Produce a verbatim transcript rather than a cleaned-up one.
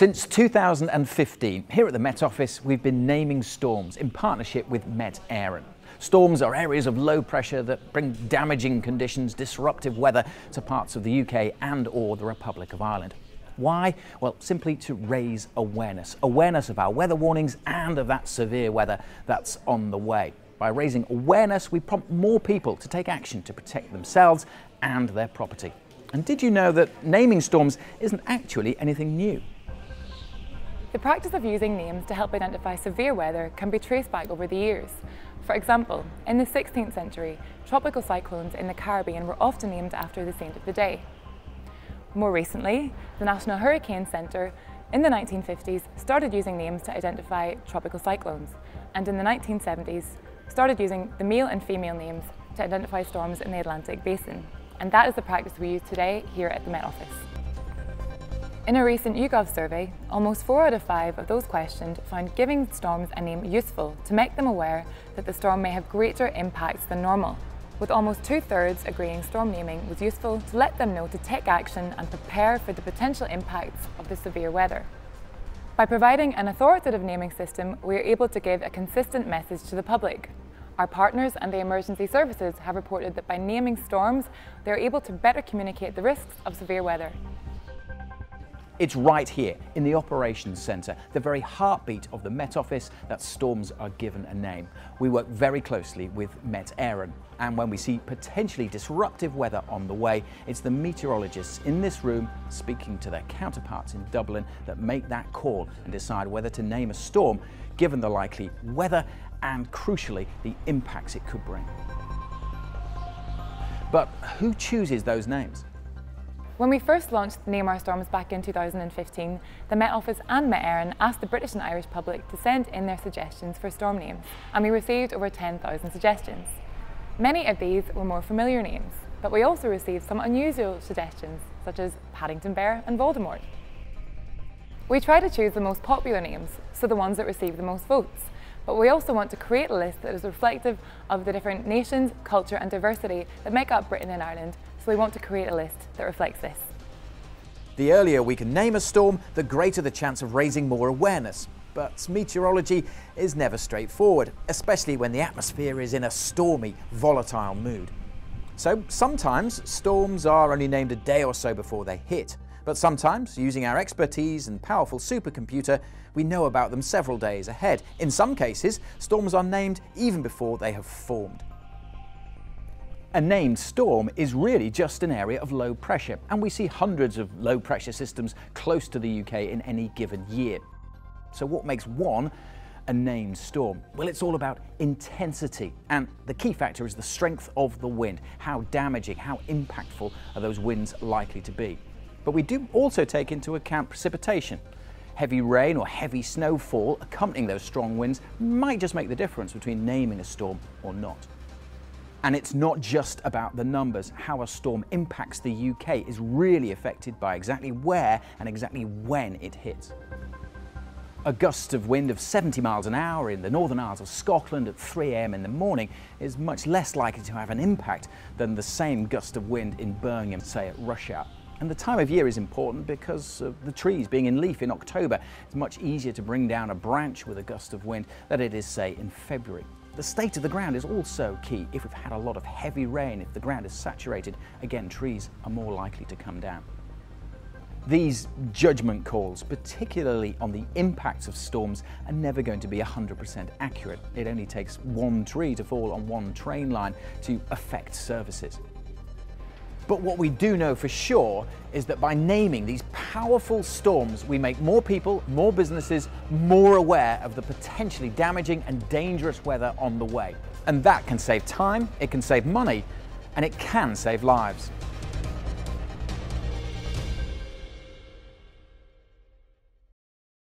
Since two thousand fifteen, here at the Met Office, we've been naming storms in partnership with Met Éireann. Storms are areas of low pressure that bring damaging conditions, disruptive weather to parts of the U K and or the Republic of Ireland. Why? Well, simply to raise awareness. Awareness of our weather warnings and of that severe weather that's on the way. By raising awareness, we prompt more people to take action to protect themselves and their property. And did you know that naming storms isn't actually anything new? The practice of using names to help identify severe weather can be traced back over the years. For example, in the sixteenth century, tropical cyclones in the Caribbean were often named after the saint of the day. More recently, the National Hurricane Centre in the nineteen fifties started using names to identify tropical cyclones, and in the nineteen seventies started using the male and female names to identify storms in the Atlantic basin. And that is the practice we use today here at the Met Office. In a recent YouGov survey, almost four out of five of those questioned found giving storms a name useful to make them aware that the storm may have greater impacts than normal, with almost two-thirds agreeing storm naming was useful to let them know to take action and prepare for the potential impacts of the severe weather. By providing an authoritative naming system, we are able to give a consistent message to the public. Our partners and the emergency services have reported that by naming storms, they are able to better communicate the risks of severe weather. It's right here in the Operations Centre, the very heartbeat of the Met Office, that storms are given a name. We work very closely with Met Éireann, and when we see potentially disruptive weather on the way, it's the meteorologists in this room speaking to their counterparts in Dublin that make that call and decide whether to name a storm, given the likely weather and, crucially, the impacts it could bring. But who chooses those names? When we first launched Name Our Storms back in two thousand fifteen, the Met Office and Met Éireann asked the British and Irish public to send in their suggestions for storm names, and we received over ten thousand suggestions. Many of these were more familiar names, but we also received some unusual suggestions, such as Paddington Bear and Voldemort. We try to choose the most popular names, so the ones that receive the most votes, but we also want to create a list that is reflective of the different nations, culture and diversity that make up Britain and Ireland. So we want to create a list that reflects this. The earlier we can name a storm, the greater the chance of raising more awareness. But meteorology is never straightforward, especially when the atmosphere is in a stormy, volatile mood. So sometimes storms are only named a day or so before they hit. But sometimes, using our expertise and powerful supercomputer, we know about them several days ahead. In some cases, storms are named even before they have formed. A named storm is really just an area of low pressure, and we see hundreds of low pressure systems close to the U K in any given year. So what makes one a named storm? Well, it's all about intensity, and the key factor is the strength of the wind. How damaging, how impactful are those winds likely to be? But we do also take into account precipitation. Heavy rain or heavy snowfall accompanying those strong winds might just make the difference between naming a storm or not. And it's not just about the numbers. How a storm impacts the U K is really affected by exactly where and exactly when it hits. A gust of wind of seventy miles an hour in the Northern Isles of Scotland at three A M in the morning is much less likely to have an impact than the same gust of wind in Birmingham, say at rush hour. And the time of year is important because of the trees being in leaf in October. It's much easier to bring down a branch with a gust of wind than it is, say, in February. The state of the ground is also key. If we've had a lot of heavy rain, if the ground is saturated, again, trees are more likely to come down. These judgment calls, particularly on the impacts of storms, are never going to be one hundred percent accurate. It only takes one tree to fall on one train line to affect services. But what we do know for sure is that by naming these powerful storms, we make more people, more businesses, more aware of the potentially damaging and dangerous weather on the way. And that can save time, it can save money, and it can save lives.